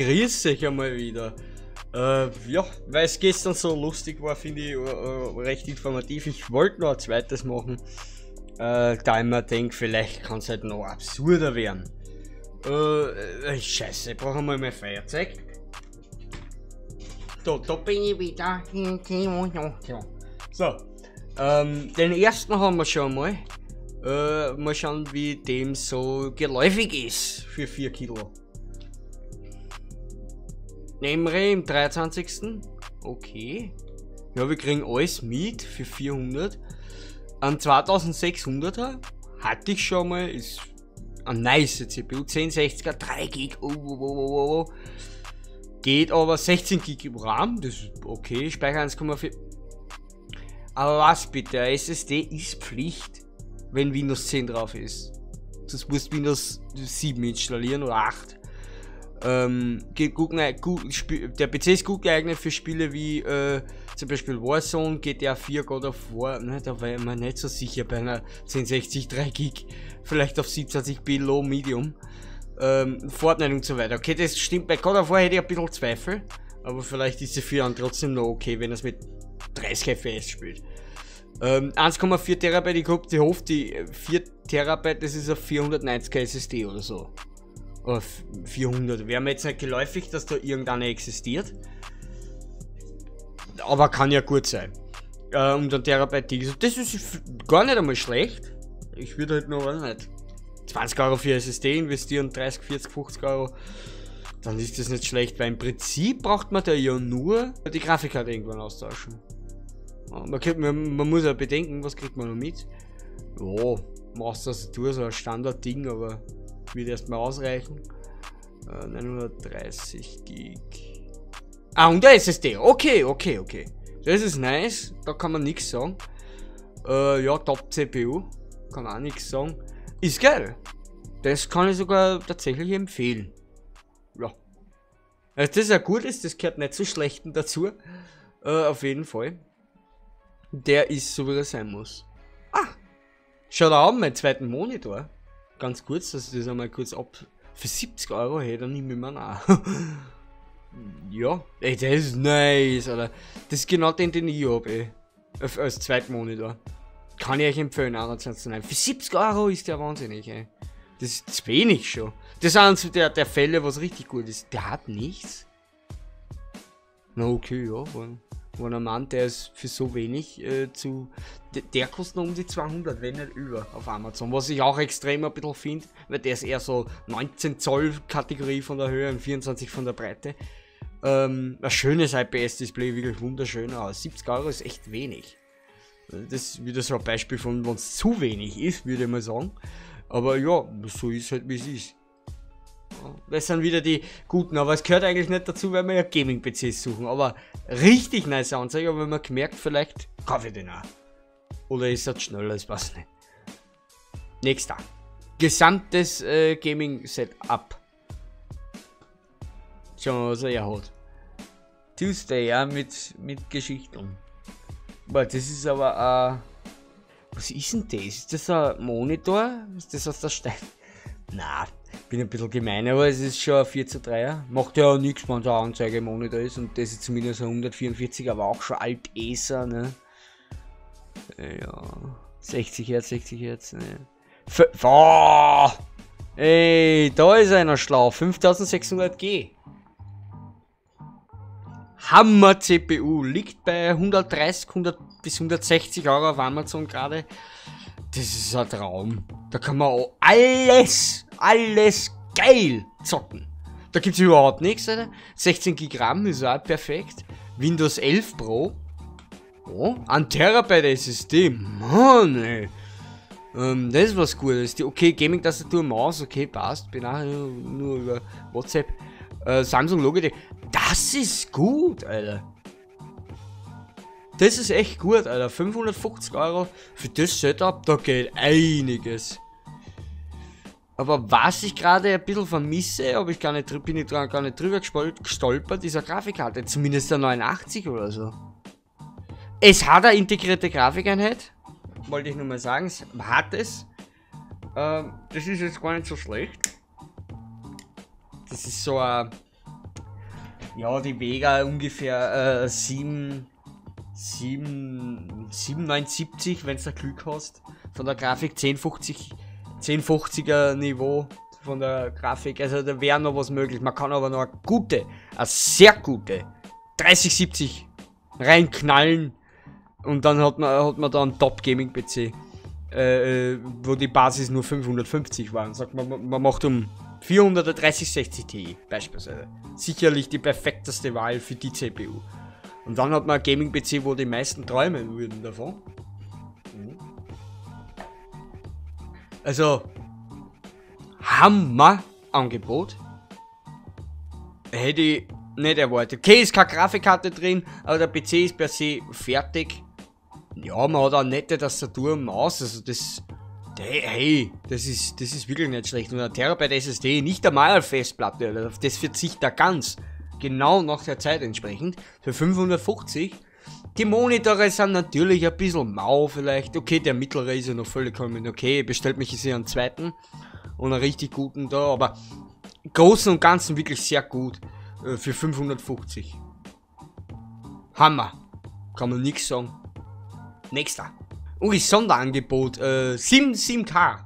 Grüß euch einmal wieder. Ja, weil es gestern so lustig war, finde ich recht informativ. Ich wollte noch ein zweites machen, da ich mir denke, vielleicht kann es halt noch absurder werden. Scheiße, ich brauche mal mein Feuerzeug. Da bin ich wieder. So, den ersten haben wir schon mal. Mal schauen, wie dem so geläufig ist für 4 Kilo. Nemre im 23. Okay. Ja, wir kriegen alles mit für 400. An 2600er hatte ich schon mal. Ist eine nice CPU. 1060er, 3 GB. Geht aber 16 GB RAM. Das ist okay. Speicher 1,4. Aber was bitte? Eine SSD ist Pflicht, wenn Windows 10 drauf ist. Das musst Windows 7 installieren oder 8. Der PC ist gut geeignet für Spiele wie zum Beispiel Warzone, GTA 4, God of War. Ne, da war ich mir nicht so sicher bei einer 1060 3 Gig, vielleicht auf 27p Low Medium, Fortnite und so weiter. Okay, das stimmt, bei God of War hätte ich ein bisschen Zweifel, aber vielleicht ist sie für einen trotzdem noch okay, wenn er es mit 30 FPS spielt. 1,4 Terabyte, ich glaube, die hofft die 4 Terabyte, das ist auf 490 SSD oder so. 400. Wäre mir jetzt nicht geläufig, dass da irgendeine existiert. Aber kann ja gut sein. Und dann Terabyte, das ist gar nicht einmal schlecht. Ich würde halt noch nicht 20 Euro für SSD investieren, 30, 40, 50 Euro. Dann ist das nicht schlecht, weil im Prinzip braucht man da ja nur die Grafikkarte irgendwann austauschen. Man muss ja bedenken, was kriegt man noch mit. Ja, Maustastatur, so ein Standardding, aber wird erstmal ausreichen. 930 Gig. Ah, und der SSD. Okay, okay, okay. Das ist nice. Da kann man nichts sagen. Ja, Top CPU. Kann auch nichts sagen. Ist geil. Das kann ich sogar tatsächlich empfehlen. Ja. Also das ist ja gut, das gehört nicht zu schlechten dazu. Auf jeden Fall. Der ist so, wie er sein muss. Ah! Schaut auch meinen zweiten Monitor. Ganz kurz, dass ich das einmal kurz ab. Für 70 Euro, hey, dann nehme ich mir nach. Ja, ey, das ist nice, Alter. Das ist genau den ich habe, ey. Als Zweitmonitor. Kann ich euch empfehlen, 21,9. Für 70 Euro ist der wahnsinnig, ey. Das ist zu wenig schon. Das sind so der Fälle, was richtig gut ist. Der hat nichts. Na, okay, ja. Wenn ein Mann, der ist für so wenig der kostet noch um die 200, wenn nicht über, auf Amazon. Was ich auch extrem ein bisschen finde, weil der ist eher so 19 Zoll Kategorie von der Höhe und 24 von der Breite. Ein schönes IPS-Display, wirklich wunderschön aus. 70 Euro ist echt wenig. Das ist wieder so ein Beispiel von, wenn es zu wenig ist, würde ich mal sagen. Aber ja, so ist halt, wie es ist. Das sind wieder die guten, aber es gehört eigentlich nicht dazu, weil wir ja Gaming-PCs suchen. Aber richtig nice Anzeige, aber wenn man gemerkt, vielleicht kaufe ich den auch. Oder ist das schneller, ich weiß nicht. Nächster. Gesamtes Gaming-Setup. Schauen wir mal, was er hat. Tuesday, ja, mit Geschichten. Boah, das ist aber was ist denn das? Ist das ein Monitor? Ist das aus der Stein? Na. Bin ein bisschen gemein, aber es ist schon ein 4:3er. Macht ja auch nichts, wenn so ein Anzeigemonitor ist. Und das ist zumindest ein 144, aber auch schon alt ESA, ne? Ja. 60 Hertz, 60 Hertz, ne? Oh! Ey, da ist einer schlau. 5600G. Hammer CPU. Liegt bei 130, 100 bis 160 Euro auf Amazon gerade. Das ist ein Traum. Da kann man auch alles geil zocken. Da gibt es überhaupt nichts, Alter. 16 GB RAM ist auch perfekt. Windows 11 Pro. Oh, 1 Terabyte SSD. Mann, ey. Das ist was Gutes. Die okay, Gaming-Tastatur, Maus, okay, passt. Bin auch nur über WhatsApp. Samsung, Logitech. Das ist gut, Alter. Das ist echt gut, Alter. 550 Euro für das Setup, da geht einiges. Aber was ich gerade ein bisschen vermisse, aber ich bin gar nicht drüber gestolpert, ist eine Grafikkarte. Zumindest eine 89 oder so. Es hat eine integrierte Grafikeinheit. Wollte ich nur mal sagen, es hat es. Das ist jetzt gar nicht so schlecht. Das ist so ein Ja, die Vega ungefähr 7970, wenn es da Glück hast. Von der Grafik 1050er Niveau von der Grafik. Also da wäre noch was möglich. Man kann aber noch eine gute, eine sehr gute 3070 reinknallen. Und dann hat man da einen Top-Gaming-PC, wo die Basis nur 550 war. Und sagt man, man macht um 400 oder 3060 Ti beispielsweise. Sicherlich die perfekteste Wahl für die CPU. Und dann hat man einen Gaming-PC, wo die meisten träumen würden davon. Also, Hammer-Angebot. Hätte ich nicht erwartet. Okay, ist keine Grafikkarte drin, aber der PC ist per se fertig. Ja, man hat auch eine nette Tastatur und Maus, also das... Hey, das ist wirklich nicht schlecht. Und ein Terabyte SSD, nicht einmal eine Festplatte, auf das verzichtet er ganz. Genau nach der Zeit entsprechend. Für 550. Die Monitore sind natürlich ein bisschen mau vielleicht. Okay, der mittlere ist ja noch völlig kommen. Okay, bestellt mich jetzt hier einen zweiten. Und einen richtig guten da, aber... Im Großen und Ganzen wirklich sehr gut. Für 550. Hammer. Kann man nichts sagen. Nächster. Ui, Sonderangebot. 7K.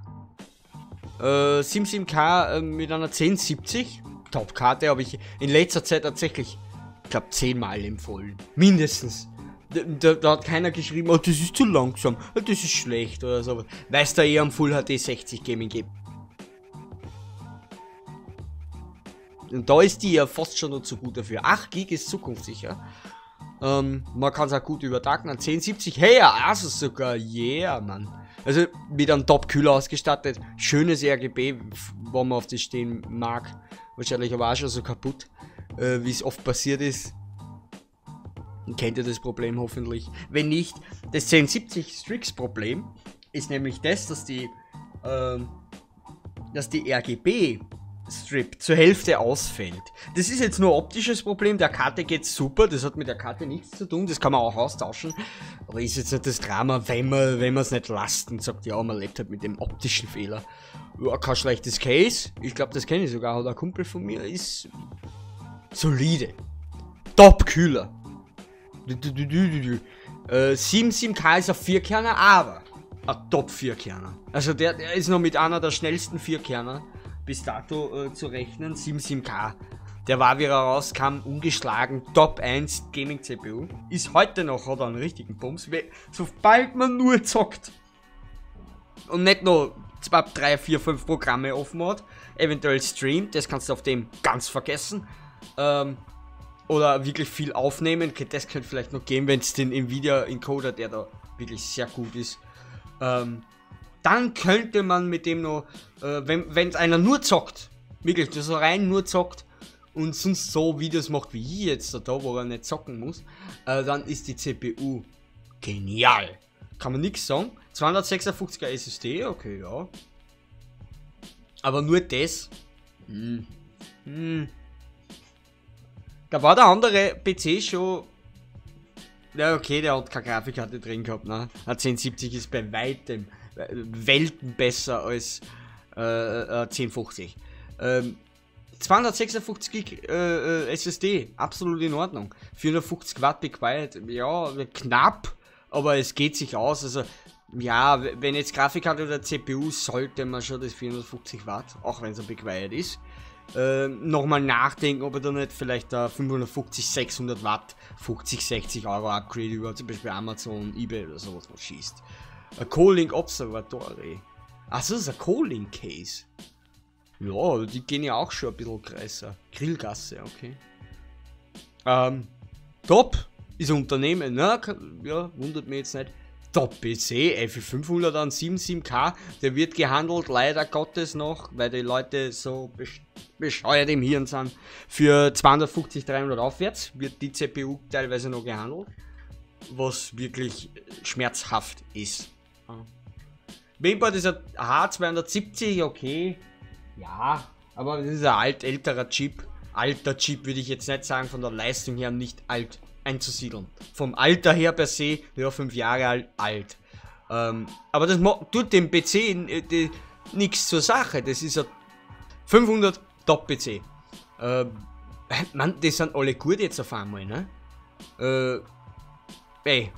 7K mit einer 1070. Top-Karte habe ich in letzter Zeit tatsächlich, ich glaube, 10-mal empfohlen. Mindestens. Da hat keiner geschrieben, oh, das ist zu langsam, oh, das ist schlecht oder so. Weil es da eher am Full HD 60 Gaming gibt. Und da ist die ja fast schon noch zu gut dafür. 8 GB ist zukunftssicher. Man kann es auch gut übertragen an 1070. Hey, Asus sogar. Yeah, Mann. Also mit einem Top-Kühler ausgestattet. Schönes RGB, wo man auf das stehen mag. Wahrscheinlich aber auch schon so kaputt, wie es oft passiert ist. Dann kennt ihr das Problem hoffentlich. Wenn nicht, das 1070 Strix Problem ist nämlich das, dass die RGB Strip zur Hälfte ausfällt. Das ist jetzt nur optisches Problem, der Karte geht's super, das hat mit der Karte nichts zu tun, das kann man auch austauschen. Aber ist jetzt nicht das Drama, wenn man es nicht lasst und sagt, ja, man lebt halt mit dem optischen Fehler. Ja, kein schlechtes Case, ich glaube, das kenne ich sogar, oder ein Kumpel von mir ist solide. Top-Kühler. 7K ist ein 4-Kerner, aber ein Top-4-Kerner. Also der ist noch mit einer der schnellsten 4-Kerner bis dato zu rechnen, 7K. Der war, wie er rauskam, ungeschlagen, Top 1 Gaming CPU. Ist heute noch, hat er einen richtigen Bums, sobald man nur zockt und nicht nur 2, 3, 4, 5 Programme offen hat, eventuell streamt, das kannst du auf dem ganz vergessen, oder wirklich viel aufnehmen, das könnte vielleicht noch gehen, wenn es den Nvidia Encoder, der da wirklich sehr gut ist, dann könnte man mit dem noch, wenn einer nur zockt, wirklich so rein nur zockt und sonst so Videos macht wie ich jetzt da, wo er nicht zocken muss, dann ist die CPU genial. Kann man nichts sagen. 256er SSD, okay, ja. Aber nur das. Da war der andere PC schon... Ja, okay, der hat keine Grafikkarte drin gehabt, ne? Eine 1070 ist bei weitem Welten besser als 1050. 256 GB SSD, absolut in Ordnung. 450 Watt Be Quiet, ja, knapp, aber es geht sich aus. Also, ja, wenn jetzt Grafikkarte oder CPU, sollte man schon das 450 Watt, auch wenn es ein Be Quiet ist, nochmal nachdenken, ob er da nicht vielleicht 550, 600 Watt, 50, 60 Euro Upgrade über zum Beispiel Amazon, eBay oder sowas was schießt. Ein Calling Observatory. Achso, das ist ein Calling Case. Ja, die gehen ja auch schon ein bisschen krasser. Grillgasse, okay. Top ist ein Unternehmen. Na, ja, wundert mich jetzt nicht. Top PC, F500 an 77K. Der wird gehandelt, leider Gottes noch, weil die Leute so bescheuert im Hirn sind. Für 250, 300 aufwärts wird die CPU teilweise noch gehandelt. Was wirklich schmerzhaft ist. Mainboard ist ein H270, okay. Ja, aber das ist ein älterer Chip. Alter Chip würde ich jetzt nicht sagen, von der Leistung her nicht alt einzusiedeln. Vom Alter her per se, ja, 5 Jahre alt. Aber das tut dem PC nichts zur Sache. Das ist ein 500 Top-PC. Mann, die sind alle gut jetzt auf einmal, ne? Ey,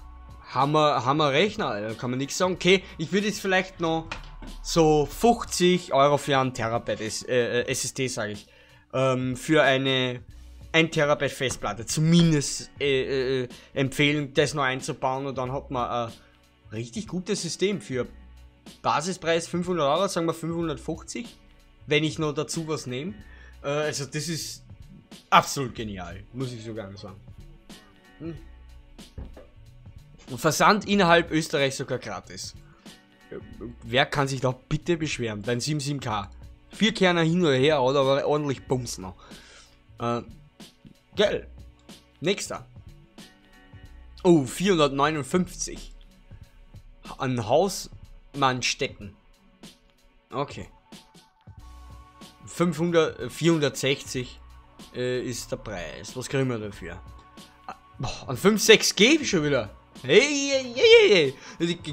haben wir Rechner, da kann man nichts sagen. Okay, ich würde jetzt vielleicht noch so 50 Euro für einen Terabyte SSD, sage ich, für eine 1 Terabyte Festplatte zumindest empfehlen, das noch einzubauen, und dann hat man ein richtig gutes System für Basispreis 500 Euro, sagen wir 550, wenn ich noch dazu was nehme. Also das ist absolut genial, muss ich sogar sagen. Und Versand innerhalb Österreich sogar gratis. Wer kann sich da bitte beschweren? Dein 77K. 4 Kerner hin oder her, oder aber ordentlich Bums noch. Geil. Nächster. Oh, 459. An Hausmannstetten. Okay. 460 ist der Preis. Was kriegen wir dafür? An 5,6G schon wieder. Hey.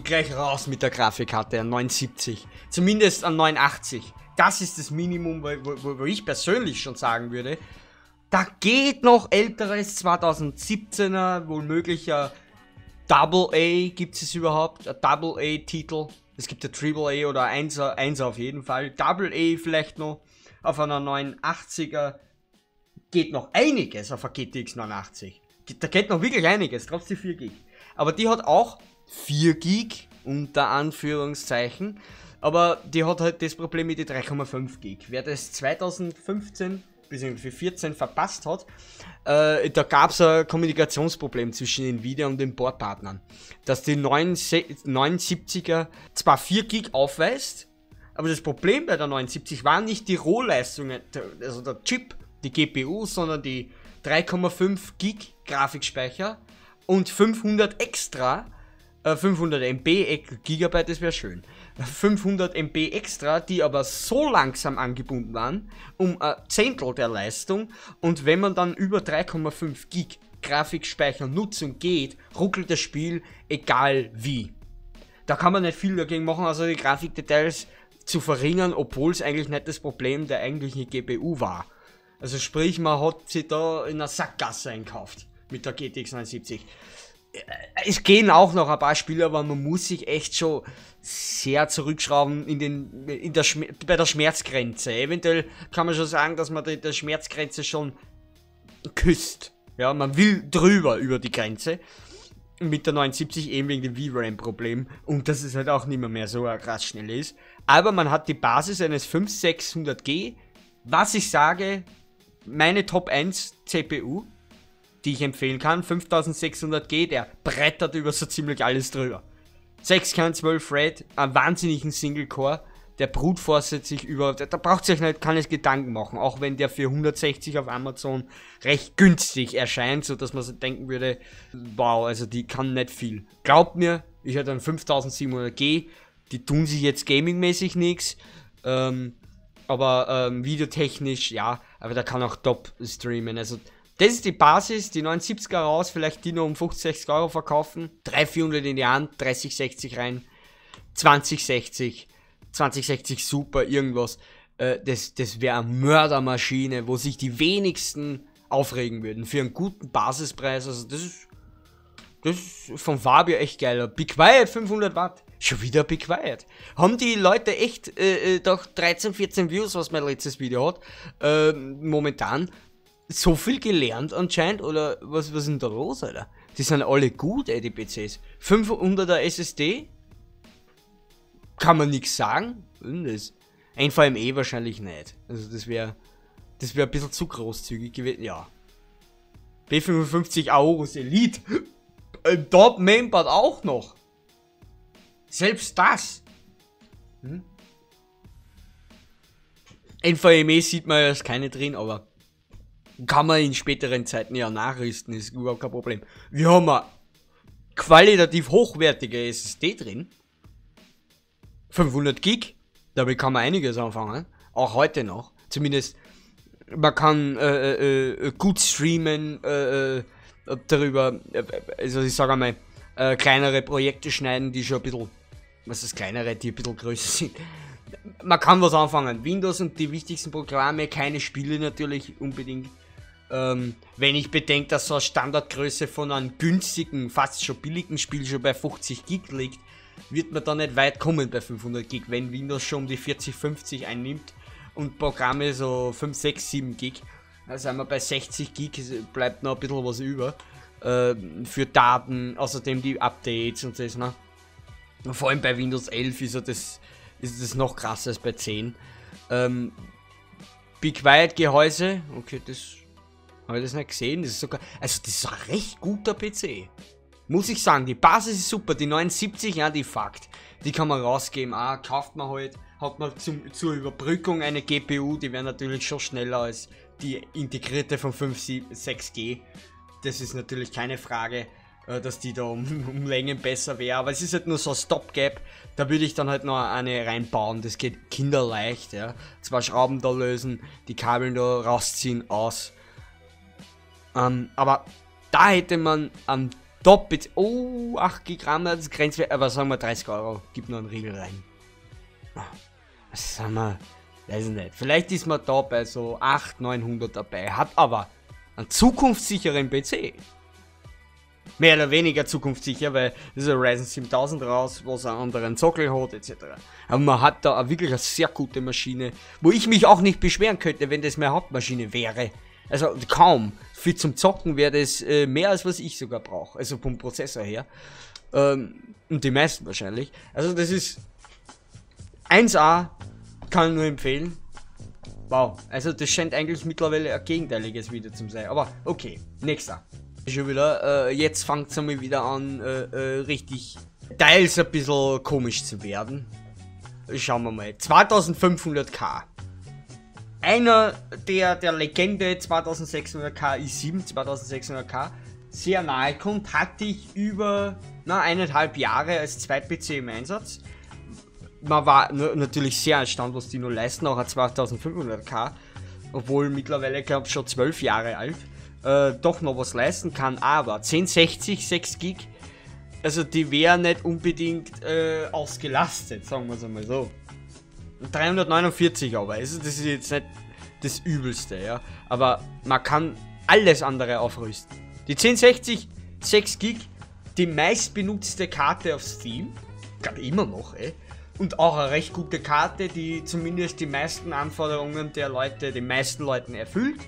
Gleich raus mit der Grafikkarte an 79. Zumindest an 89. Das ist das Minimum, wo ich persönlich schon sagen würde. Da geht noch älteres 2017er, wohl möglicher Double-A, gibt es überhaupt? Ein Double-A-Titel. Es gibt ja Triple-A oder 1er auf jeden Fall. Double-A vielleicht noch. Auf einer 89er geht noch einiges auf einer GTX 980. Da geht noch wirklich einiges, trotz die 4 GB. Aber die hat auch 4 GB, unter Anführungszeichen. Aber die hat halt das Problem mit den 3,5 GB. Wer das 2015 bzw. 14 verpasst hat, da gab es ein Kommunikationsproblem zwischen Nvidia und den Boardpartnern. Dass die 79er zwar 4 GB aufweist, aber das Problem bei der 79 waren nicht die Rohleistungen, also der Chip, die GPU, sondern die 3,5 GB Grafikspeicher und 500 extra, 500 MB, Gigabyte, das wäre schön, 500 MB extra, die aber so langsam angebunden waren, um ein Zehntel der Leistung, und wenn man dann über 3,5 GB Grafikspeichernutzung geht, ruckelt das Spiel, egal wie. Da kann man nicht viel dagegen machen, also die Grafikdetails zu verringern, obwohl es eigentlich nicht das Problem der eigentlichen GPU war. Also sprich, man hat sie da in einer Sackgasse einkauft mit der GTX 970. Es gehen auch noch ein paar Spiele, aber man muss sich echt schon sehr zurückschrauben bei der Schmerzgrenze. Eventuell kann man schon sagen, dass man die Schmerzgrenze schon küsst. Ja, man will drüber über die Grenze. Mit der 970 eben wegen dem VRAM-Problem. Und dass es halt auch nicht mehr so krass schnell ist. Aber man hat die Basis eines 5600G. Was ich sage, meine Top 1 CPU, die ich empfehlen kann, 5600G, der brettert über so ziemlich alles drüber. 6Kern, 12 Thread, einen wahnsinnigen Single-Core, der brutforcet sich über, da braucht sich nicht, kann es Gedanken machen, auch wenn der für 160 auf Amazon recht günstig erscheint, so dass man so denken würde, wow, also die kann nicht viel. Glaubt mir, ich hätte einen 5700G, die tun sich jetzt gamingmäßig nichts, aber videotechnisch, ja, aber da kann auch top streamen, also das ist die Basis, die 970er raus, vielleicht die noch um 50, 60 Euro verkaufen, 3,400 in die Hand, 3060 rein, 2060 super, irgendwas, das wäre eine Mördermaschine, wo sich die wenigsten aufregen würden, für einen guten Basispreis, also das ist von Fabio echt geiler. Be Quiet, 500 Watt. Schon wieder Be Quiet. Haben die Leute echt doch 13, 14 Views, was mein letztes Video hat, momentan so viel gelernt anscheinend, oder was ist denn da los, Alter? Die sind alle gut, ey, die PCs. 500er SSD? Kann man nichts sagen? NVMe wahrscheinlich nicht. Also das wäre ein bisschen zu großzügig gewesen, ja. B55 Aorus Elite. Im Top-Mainboard auch noch. Selbst das. NVMe sieht man ja, ist keine drin, aber kann man in späteren Zeiten ja nachrüsten, ist überhaupt kein Problem. Wir haben eine qualitativ hochwertige SSD drin. 500 Gig, damit kann man einiges anfangen, auch heute noch. Zumindest, man kann gut streamen, darüber, also ich sage einmal, kleinere Projekte schneiden, die schon ein bisschen, was ist kleinere, die ein bisschen größer sind. Man kann was anfangen, Windows und die wichtigsten Programme, keine Spiele natürlich unbedingt, Wenn ich bedenke, dass so eine Standardgröße von einem günstigen, fast schon billigen Spiel schon bei 50 Gig liegt, wird man da nicht weit kommen bei 500 Gig, wenn Windows schon um die 40, 50 einnimmt und Programme so 5, 6, 7 Gig. Da sind wir bei 60 Gig, bleibt noch ein bisschen was über für Daten, außerdem die Updates und das. Ne? Und vor allem bei Windows 11 ist das noch krasser als bei 10. Be Quiet Gehäuse, okay, das habe ich das nicht gesehen, das ist sogar, also das ist ein recht guter PC. Muss ich sagen, die Basis ist super, die 79, ja, die fuckt. Die kann man rausgeben, ah, kauft man halt, hat man zur Überbrückung eine GPU, die wäre natürlich schon schneller als die integrierte von 5.6G. Das ist natürlich keine Frage, dass die da um Längen besser wäre, aber es ist halt nur so ein Stopgap, da würde ich dann halt noch eine reinbauen, das geht kinderleicht, ja. Zwei Schrauben da lösen, die Kabel da rausziehen, aus. Aber da hätte man am Top, oh, 8 GB RAM, das ist grenzwert, aber sagen wir 30 Euro, gibt noch einen Riegel rein. Was sagen wir, weiß ich nicht, vielleicht ist man da bei so 800, 900 dabei, hat aber einen zukunftssicheren PC. Mehr oder weniger zukunftssicher, weil das ist ein Ryzen 7000 raus, was einen anderen Sockel hat, etc. Aber man hat da wirklich eine sehr gute Maschine, wo ich mich auch nicht beschweren könnte, wenn das meine Hauptmaschine wäre. Also kaum. Für zum Zocken wäre das mehr als was ich sogar brauche. Also vom Prozessor her. Und die meisten wahrscheinlich. Also das ist 1A, kann ich nur empfehlen. Wow. Also das scheint eigentlich mittlerweile ein gegenteiliges Video zu sein. Aber okay, nächster. Schon wieder, jetzt fängt es einmal wieder an, richtig teils ein bisschen komisch zu werden. Schauen wir mal. 2500K. Einer der Legende 2600K i7, 2600K sehr nahe kommt, hatte ich über eineinhalb Jahre als Zweit-PC im Einsatz. Man war natürlich sehr erstaunt, was die nur leisten, auch ein 2500K, obwohl mittlerweile, glaube ich, schon 12 Jahre alt, doch noch was leisten kann, aber 1060, 6 Gig, also die wäre nicht unbedingt ausgelastet, sagen wir es einmal so. 349 aber, also das ist jetzt nicht das Übelste, ja, aber man kann alles andere aufrüsten. Die 1060, 6 Gig, die meistbenutzte Karte auf Steam, glaube immer noch, ey, und auch eine recht gute Karte, die zumindest die meisten Anforderungen der Leute, den meisten Leuten erfüllt.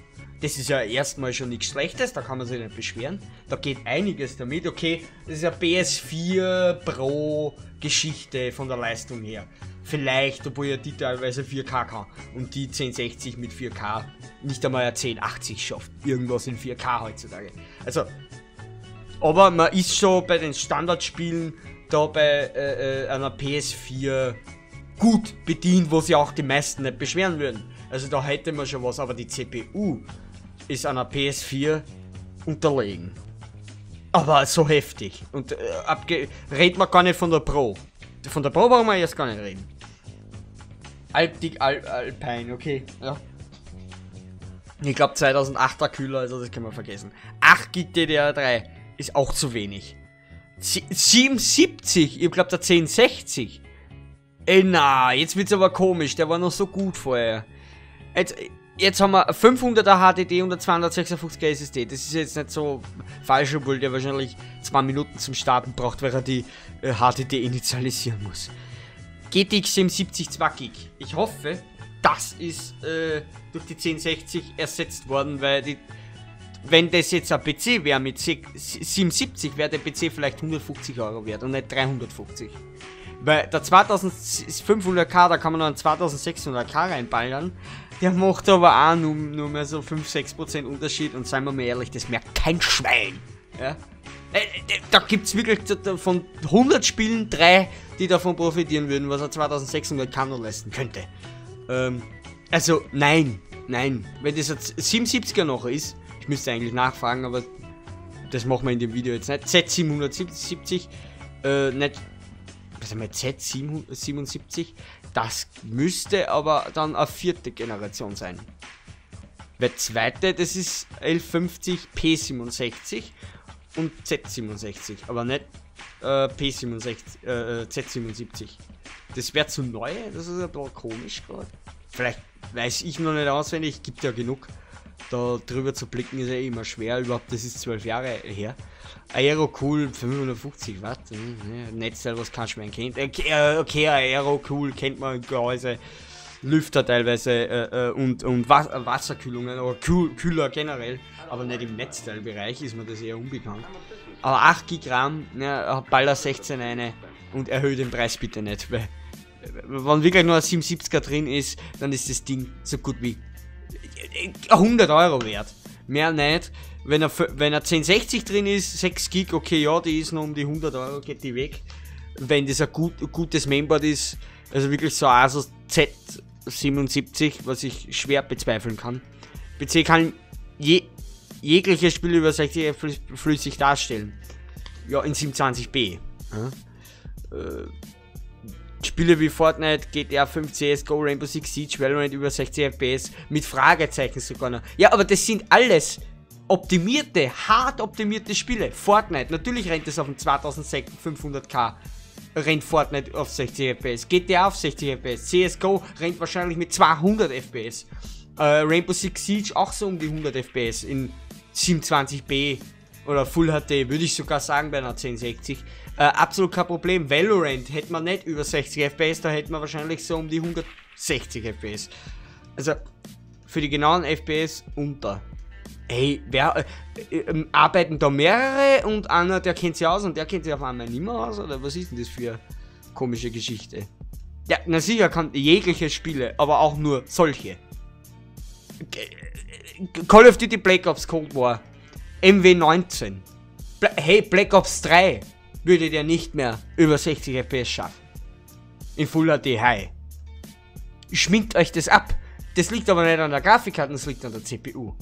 Das ist ja erstmal schon nichts Schlechtes, da kann man sich nicht beschweren. Da geht einiges damit, okay, das ist ja PS4 Pro Geschichte von der Leistung her. Vielleicht, obwohl ja die teilweise 4K kann und die 1060 mit 4K nicht einmal eine 1080 schafft. Irgendwas in 4K heutzutage. Also, aber man ist schon bei den Standardspielen da bei einer PS4 gut bedient, wo sich auch die meisten nicht beschweren würden. Also da hätte man schon was, aber die CPU ist einer PS4 unterlegen. Aber so heftig. Und redet man gar nicht von der Pro. Von der Pro brauchen wir jetzt gar nicht reden. Alpdick, Alpine, okay, ja. Ich glaube 2008er Kühler, also das können wir vergessen. 8 GB DDR3 ist auch zu wenig. 77, ich glaube der 1060. Ey, na, jetzt wird's aber komisch, der war noch so gut vorher. Jetzt haben wir 500er HDD und ein 256er SSD. Das ist jetzt nicht so falsch, obwohl der wahrscheinlich 2 Minuten zum Starten braucht, weil er die HDD initialisieren muss. GTX 770 2 Gig. Ich hoffe, das ist durch die 1060 ersetzt worden, weil wenn das jetzt ein PC wäre mit 770, wäre der PC vielleicht 150 Euro wert und nicht 350. Weil der 2500K, da kann man noch einen 2600K reinballern. Der macht aber auch nur mehr so 5-6% Unterschied und seien wir mal ehrlich, das merkt kein Schwein. Ja? Da gibt es wirklich von 100 Spielen 3, die davon profitieren würden, was er 2600K noch leisten könnte. Also nein, wenn das jetzt 770er noch ist, ich müsste eigentlich nachfragen, aber das machen wir in dem Video jetzt nicht. Z770, nicht, was haben wir, Z777? Das müsste aber dann eine vierte Generation sein. Der zweite, das ist 1150 P67 und Z67, aber nicht Z77. Das wäre zu neu, das ist ein bisschen komisch gerade. Vielleicht weiß ich noch nicht auswendig, gibt ja genug da drüber zu blicken ist ja immer schwer, überhaupt, das ist 12 Jahre her. AeroCool 550 Watt, Netzteil, was kannst du mir kennt. Okay, AeroCool kennt man, Gehäuse, Lüfter teilweise und Wasserkühlungen oder Kühler generell, aber nicht im Netzteilbereich ist mir das eher unbekannt. Aber 8 GB RAM, ja, baller 16 eine und erhöhe den Preis bitte nicht, weil wenn wirklich nur ein 770er drin ist, dann ist das Ding so gut wie 100 Euro wert. Mehr nicht. Wenn er 1060 drin ist, 6 Gig, okay, ja, die ist noch um die 100 Euro, geht die weg. Wenn das ein gutes Mainboard ist, also wirklich so Asus Z77, was ich schwer bezweifeln kann. PC kann jegliches Spiel über 60 FPS flüssig darstellen. Ja, in 720p. Spiele wie Fortnite, GTA 5, CS:GO, Rainbow Six Siege, Valorant über 60 FPS, mit Fragezeichen sogar noch. Ja, aber das sind alles optimierte, hart optimierte Spiele. Fortnite, natürlich rennt das auf dem 2500K, rennt Fortnite auf 60 FPS, GTA auf 60 FPS, CS:GO rennt wahrscheinlich mit 200 FPS, Rainbow Six Siege auch so um die 100 FPS in 720p. Oder Full HD, würde ich sogar sagen bei einer 1060. Absolut kein Problem. Valorant hätte man nicht über 60 FPS, da hätte man wahrscheinlich so um die 160 FPS. Also für die genauen FPS unter. Ey, arbeiten da mehrere und einer, der kennt sich aus und der kennt sich auf einmal nicht mehr aus? Oder was ist denn das für eine komische Geschichte? Ja, na sicher kann jegliche Spiele, aber auch nur solche. Call of Duty, Black Ops, Cold War. MW19. Hey, Black Ops 3 würde der nicht mehr über 60 FPS schaffen. In Full HD High. Schminkt euch das ab. Das liegt aber nicht an der Grafikkarte, das liegt an der CPU.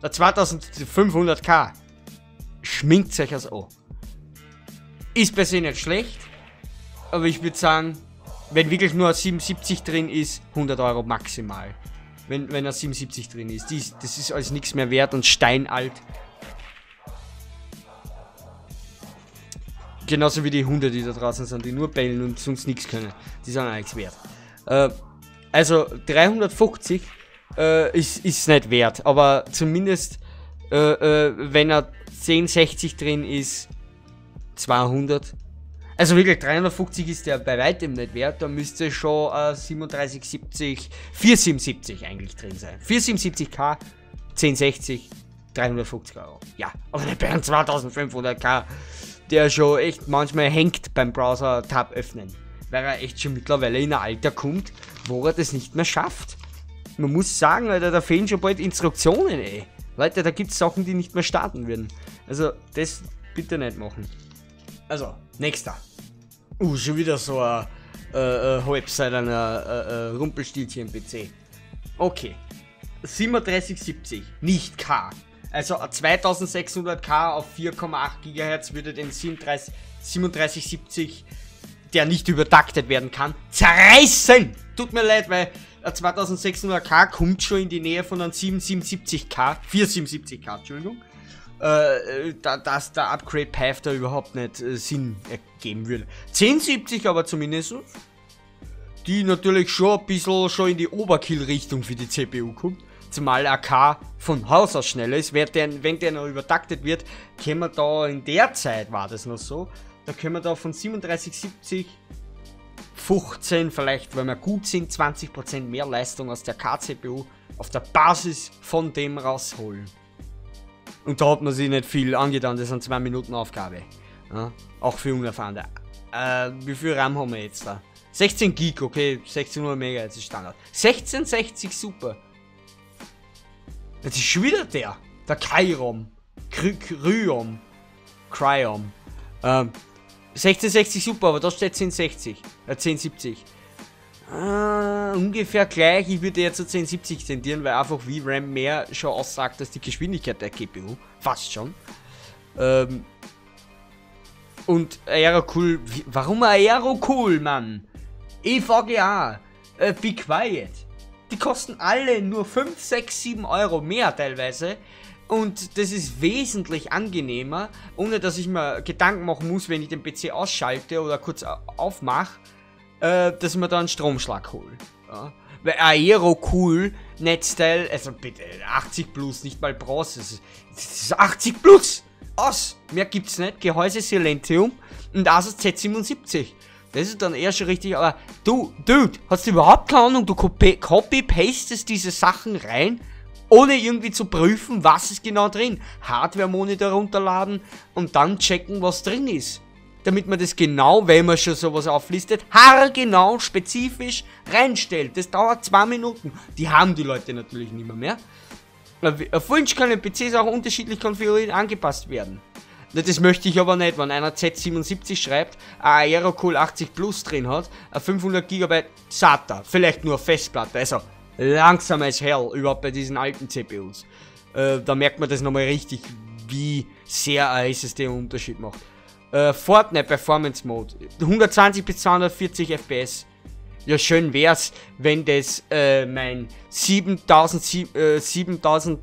Der 2500K. Schminkt euch das an. Ist per se nicht schlecht, aber ich würde sagen, wenn wirklich nur ein 77 drin ist, 100 Euro maximal. Wenn er 77 drin ist. Das ist alles nichts mehr wert und steinalt. Genauso wie die Hunde, die da draußen sind, die nur bellen und sonst nichts können. Die sind auch nichts wert. Also 350 ist nicht wert, aber zumindest wenn er 1060 drin ist, 200. Also wirklich, 350 ist der bei weitem nicht wert, da müsste schon 3770, 477 eigentlich drin sein. 477K, 1060, 350 Euro. Ja, aber nicht bei einem 2500K, der schon echt manchmal hängt beim Browser-Tab öffnen. Weil er echt schon mittlerweile in ein Alter kommt, wo er das nicht mehr schafft. Man muss sagen, Alter, da fehlen schon bald Instruktionen, ey. Leute, da gibt es Sachen, die nicht mehr starten würden. Also, das bitte nicht machen. Also, nächster. Schon wieder so ein halbseitiger Rumpelstilzchen-PC. Okay. 3770, nicht K. Also 2600K auf 4,8 GHz würde den 3770, der nicht übertaktet werden kann, zerreißen. Tut mir leid, weil 2600K kommt schon in die Nähe von einem 477K, Entschuldigung. Dass der Upgrade-Path da überhaupt nicht Sinn ergeben würde. 1070 aber zumindest, die natürlich schon ein bisschen schon in die Overkill-Richtung für die CPU kommt, zumal AK von Haus aus schnell ist. Wenn der noch übertaktet wird, können wir da, in der Zeit war das noch so, da können wir da von 3770 15 vielleicht, wenn wir gut sind, 20% mehr Leistung aus der K-CPU auf der Basis von dem rausholen. Und da hat man sich nicht viel angetan, das sind 2 Minuten Aufgabe. Ja, auch für Unerfahrene. Wie viel RAM haben wir jetzt da? 16 Gig, okay, 1600 MHz ist Standard. 1660 Super. Das ist schon wieder der Kyrom. Kryom. Kryom. 1660 Super, aber da steht 1060. 1070. Ungefähr gleich, ich würde jetzt zu 1070 tendieren, weil einfach wie RAM mehr schon aussagt als die Geschwindigkeit der GPU. Fast schon. Und AeroCool, warum AeroCool, Mann? EVGA, Be Quiet. Die kosten alle nur 5, 6, 7 Euro mehr teilweise. Und das ist wesentlich angenehmer, ohne dass ich mir Gedanken machen muss, wenn ich den PC ausschalte oder kurz aufmache, dass man da einen Stromschlag holt. Ja. Weil AeroCool Netzteil, also bitte, 80 plus, nicht mal Bronze, das ist 80 plus, aus, mehr gibt's nicht, Gehäuse Silentium und Asus Z77, das ist dann eher schon richtig, aber du, Dude, hast du überhaupt keine Ahnung, du copy-pastest diese Sachen rein, ohne irgendwie zu prüfen, was ist genau drin, Hardware-Monitor runterladen und dann checken, was drin ist. Damit man das genau, wenn man schon sowas auflistet, haargenau, spezifisch reinstellt. Das dauert 2 Minuten. Die haben die Leute natürlich nicht mehr. Auf Wunsch können PCs auch unterschiedlich konfiguriert angepasst werden. Das möchte ich aber nicht, wenn einer Z77 schreibt, ein AeroCool 80 Plus drin hat, ein 500 GB SATA, vielleicht nur Festplatte, also langsam als hell, überhaupt bei diesen alten CPUs. Da merkt man das nochmal richtig, wie sehr ein SSD einen Unterschied macht. Fortnite Performance Mode, 120 bis 240 FPS, ja schön wär's, wenn das mein 7820X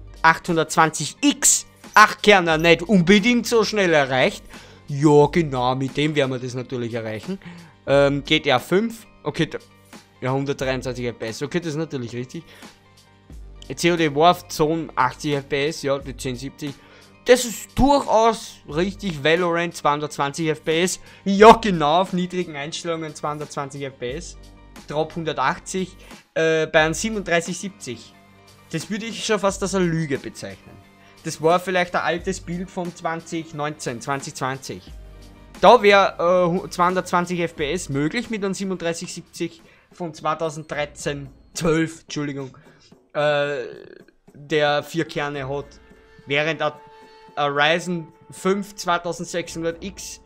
8-Kerner nicht unbedingt so schnell erreicht, ja genau, mit dem werden wir das natürlich erreichen, GTA 5, okay, ja 123 FPS, okay, das ist natürlich richtig, COD Warzone 80 FPS, ja, die 1070, das ist durchaus richtig, Valorant 220 FPS, ja genau, auf niedrigen Einstellungen 220 FPS, Drop 180, bei einem 3770, das würde ich schon fast als eine Lüge bezeichnen, das war vielleicht ein altes Bild von 2019, 2020, da wäre 220 FPS möglich mit einem 3770 von 2013, 12, Entschuldigung, der 4 Kerne hat, während er Ryzen 5 2600X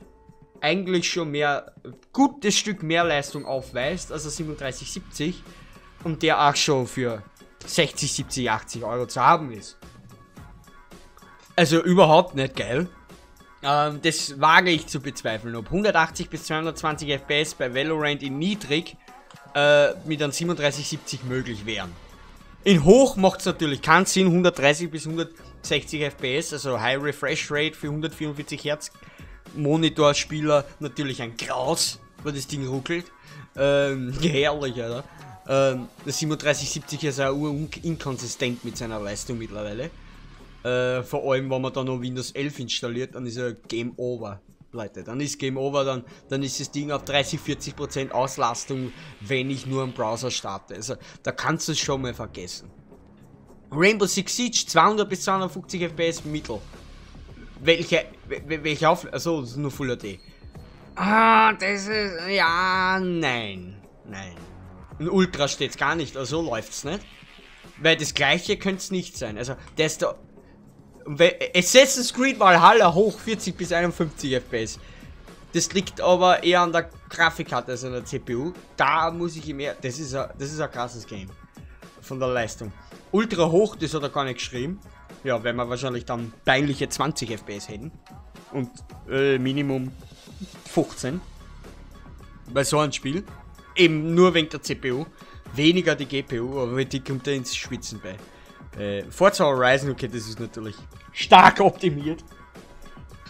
eigentlich schon mehr, gutes Stück mehr Leistung aufweist, also 3770 und der auch schon für 60, 70, 80 Euro zu haben ist. Also überhaupt nicht geil. Das wage ich zu bezweifeln, ob 180 bis 220 FPS bei Valorant in niedrig mit einem 3770 möglich wären. In hoch macht es natürlich keinen Sinn, 130 bis 160 FPS, also High Refresh Rate für 144 Hertz Monitorspieler, natürlich ein Graus, weil das Ding ruckelt. Herrlich, oder? Das 3770 ist auch urinkonsistent mit seiner Leistung mittlerweile. Vor allem, wenn man da noch Windows 11 installiert, dann ist er Game Over, Leute. Dann ist Game Over, dann ist das Ding auf 30-40% Auslastung, wenn ich nur einen Browser starte. Also, da kannst du es schon mal vergessen. Rainbow Six Siege 200 bis 250 FPS Mittel. Welche auf? Also das ist nur Full HD. Ah, das ist ja nein. In Ultra steht's gar nicht. Also läuft's nicht, weil das Gleiche könnte's nicht sein. Also das ist da. Assassin's Creed Valhalla hoch 40 bis 51 FPS. Das liegt aber eher an der Grafikkarte als an der CPU. Da muss ich ihm eher. Das ist ein krasses Game von der Leistung. Ultra hoch, das hat er gar nicht geschrieben. Ja, weil wir wahrscheinlich dann peinliche 20 FPS hätten. Und Minimum 15. Bei so einem Spiel. Eben nur wegen der CPU. Weniger die GPU, aber die kommt da ins Schwitzen bei. Forza Horizon, okay, das ist natürlich stark optimiert.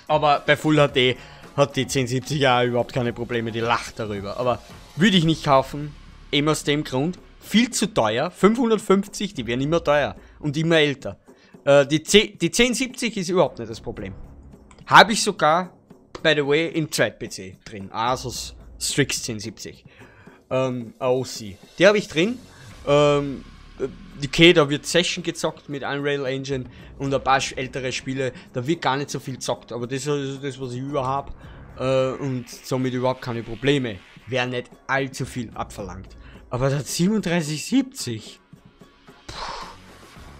Aber bei Full HD hat die 1070 überhaupt keine Probleme, die lacht darüber. Aber würde ich nicht kaufen, eben aus dem Grund. Viel zu teuer, 550, die werden immer teuer und immer älter. Die 1070 ist überhaupt nicht das Problem. Habe ich sogar, by the way, im Zweit-PC drin. Asus Strix 1070. AOC. Die habe ich drin. Okay, da wird Session gezockt mit Unreal Engine und ein paar ältere Spiele. Da wird gar nicht so viel gezockt, aber das ist das, was ich überhaupt habe. Und somit überhaupt keine Probleme. Wäre nicht allzu viel abverlangt. Aber das 3770,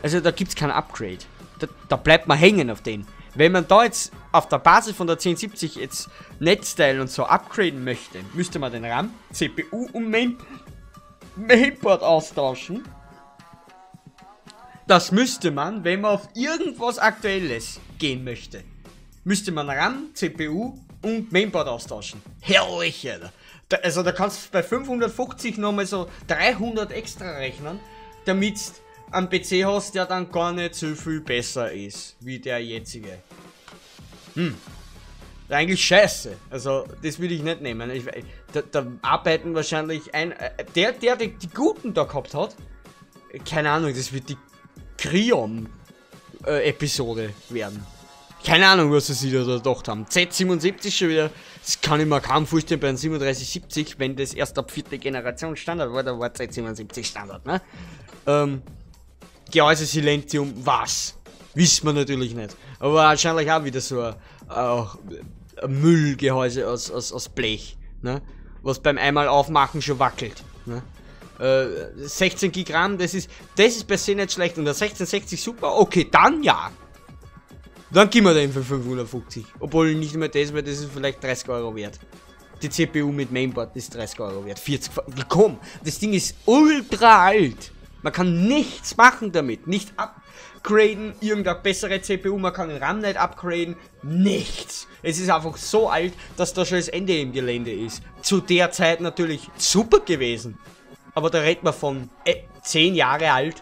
also da gibt es kein Upgrade, da bleibt man hängen auf den. Wenn man da jetzt auf der Basis von der 1070 jetzt Netzteil und so upgraden möchte, müsste man den RAM, CPU und Mainboard austauschen. Das müsste man, wenn man auf irgendwas Aktuelles gehen möchte, müsste man RAM, CPU und Mainboard austauschen. Herrlich, Alter. Also da kannst du bei 550 nochmal so 300 extra rechnen, damit du einen PC hast, der dann gar nicht so viel besser ist, wie der jetzige. Eigentlich scheiße, also das will ich nicht nehmen. Da arbeiten wahrscheinlich die Guten da gehabt hat, keine Ahnung, das wird die Kriom-Episode werden. Keine Ahnung, was sie sich da gedacht haben. Z77 schon wieder, das kann ich mir kaum vorstellen bei einem 3770, wenn das erst ab 4. Generation Standard war, da war Z77 Standard, ne? Gehäuse Silentium, was? Wissen wir natürlich nicht. Aber wahrscheinlich auch wieder so ein Müllgehäuse aus Blech, ne? Was beim einmal aufmachen schon wackelt, ne? 16 GB RAM, das ist per se nicht schlecht. Und der 1660 super, okay, dann ja. Dann gehen wir den für 550. Obwohl nicht mehr das, weil das ist vielleicht 30 Euro wert. Die CPU mit Mainboard ist 30 Euro wert. 40. Komm, das Ding ist ultra alt. Man kann nichts machen damit. Nicht upgraden, irgendeine bessere CPU. Man kann den RAM nicht upgraden. Nichts. Es ist einfach so alt, dass da schon das Ende im Gelände ist. Zu der Zeit natürlich super gewesen. Aber da redet man von 10 Jahre alt.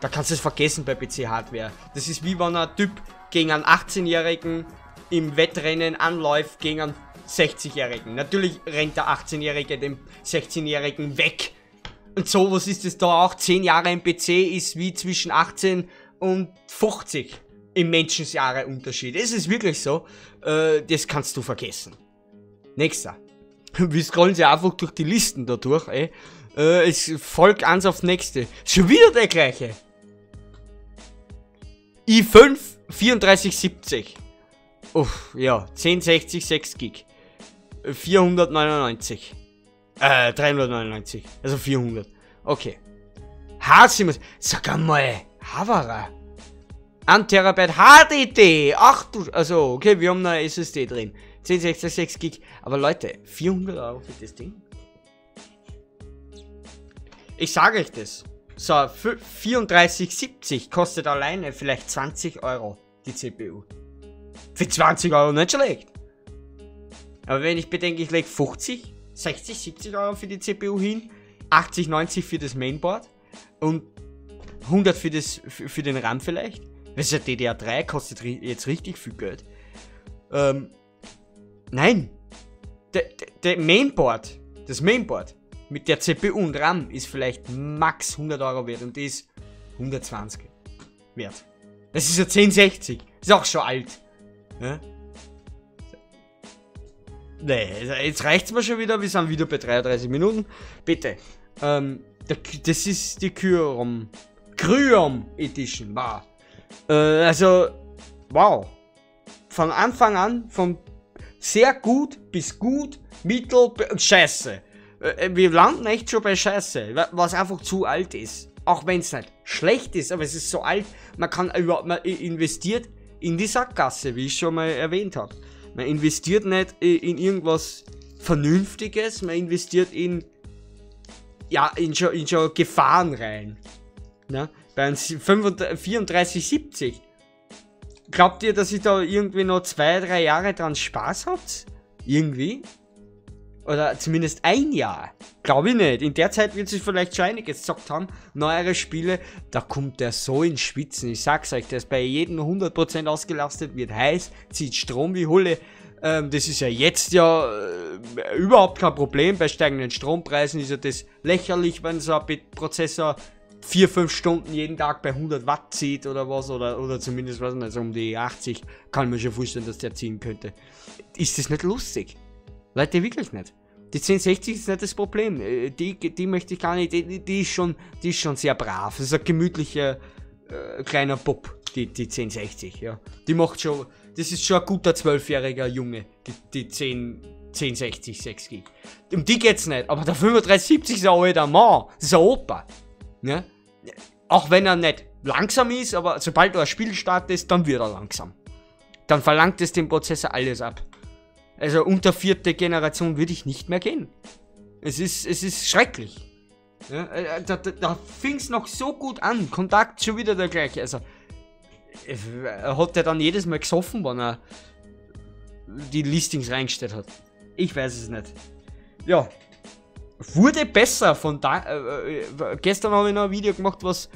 Da kannst du es vergessen bei PC-Hardware. Das ist wie wenn ein Typ gegen einen 18-Jährigen im Wettrennen anläuft gegen einen 60-Jährigen. Natürlich rennt der 18-Jährige dem 16-Jährigen weg. Und sowas ist es da auch. 10 Jahre im PC ist wie zwischen 18 und 50 im Menschenjahre Unterschied. Es ist wirklich so. Das kannst du vergessen. Nächster. Wir scrollen sie einfach durch die Listen dadurch, ey. Es folgt eins aufs nächste. Schon wieder der gleiche. i5 3470. Uff, ja. 1060 6 Gig. 499. 399. Also 400. Okay. H7. Sag einmal. Havara. 1 Terabyte HDD. Ach du. Also, okay, wir haben eine SSD drin. 1060 6 Gig. Aber Leute, 400 Euro für das Ding? Ich sage euch das. So, 3470 kostet alleine vielleicht 20 Euro die CPU. Für 20 Euro nicht schlecht. Aber wenn ich bedenke, ich lege 50, 60, 70 Euro für die CPU hin, 80, 90 für das Mainboard und 100 für den RAM vielleicht. Das ist ja DDR3, kostet jetzt richtig viel Geld. Nein. Das Mainboard. Mit der CPU und RAM ist vielleicht max 100 Euro wert und die ist 120 wert. Das ist ja 1060. Ist auch schon alt. Ja? Nee, jetzt reicht's mir schon wieder. Wir sind wieder bei 33 Minuten. Bitte. Das ist die Kyrium Edition. Wow. Also, wow. Von Anfang an, von sehr gut bis gut, mittel, scheiße. Wir landen echt schon bei Scheiße, was einfach zu alt ist. Auch wenn es nicht schlecht ist, aber es ist so alt, man investiert in die Sackgasse, wie ich schon mal erwähnt habe. Man investiert nicht in irgendwas Vernünftiges, man investiert in schon Gefahren rein. Na? Bei 3470. Glaubt ihr, dass ich da irgendwie noch 2-3 Jahre dran Spaß habt? Irgendwie? Oder zumindest ein Jahr. Glaube ich nicht. In der Zeit wird sich vielleicht schon einiges gezockt haben. Neuere Spiele, da kommt der so in Schwitzen. Ich sag's euch, der ist bei jedem 100% ausgelastet, wird heiß, zieht Strom wie Hulle. Das ist ja jetzt ja überhaupt kein Problem. Bei steigenden Strompreisen ist ja das lächerlich, wenn so ein Prozessor 4-5 Stunden jeden Tag bei 100 Watt zieht oder was. Oder zumindest, was nicht, also um die 80 kann man schon vorstellen, dass der ziehen könnte. Ist das nicht lustig? Leute, wirklich nicht. Die 1060 ist nicht das Problem. Die möchte ich gar nicht. Die ist schon sehr brav. Das ist ein gemütlicher kleiner Bub, die 1060. Ja. Die macht schon. Das ist schon ein guter 12-jähriger Junge, die 1060 6 Gig. Um die geht's nicht. Aber der 3570 ist ein alter Mann. Das ist ein Opa. Ne? Auch wenn er nicht langsam ist, aber sobald er ein Spiel startet, dann wird er langsam. Dann verlangt es dem Prozessor alles ab. Also unter 4. Generation würde ich nicht mehr gehen. Es ist schrecklich. Ja, da fing es noch so gut an. Kontakt schon wieder der gleiche. Also hat er dann jedes Mal gesoffen, wenn er die Listings reingestellt hat. Ich weiß es nicht. Ja. Wurde besser von da. Gestern habe ich noch ein Video gemacht, was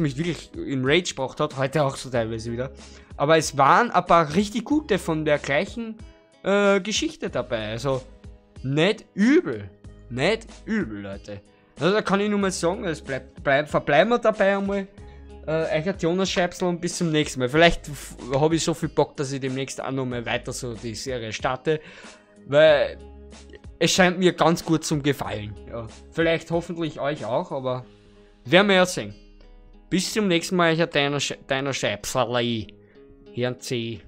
mich wirklich in Rage gebracht hat, heute auch so teilweise wieder. Aber es waren ein paar richtig gute von der gleichen Geschichte dabei. Also nicht übel. Nicht übel, Leute. Also da kann ich nur mal sagen, es verbleiben wir dabei einmal. Eigentlich Jonas Scheibsel und bis zum nächsten Mal. Vielleicht habe ich so viel Bock, dass ich demnächst auch noch mal weiter so die Serie starte, weil es scheint mir ganz gut zum Gefallen. Ja. Vielleicht hoffentlich euch auch, aber werden wir ja sehen. Bis zum nächsten Mal, ich deiner Scheibsalei. Herrn C.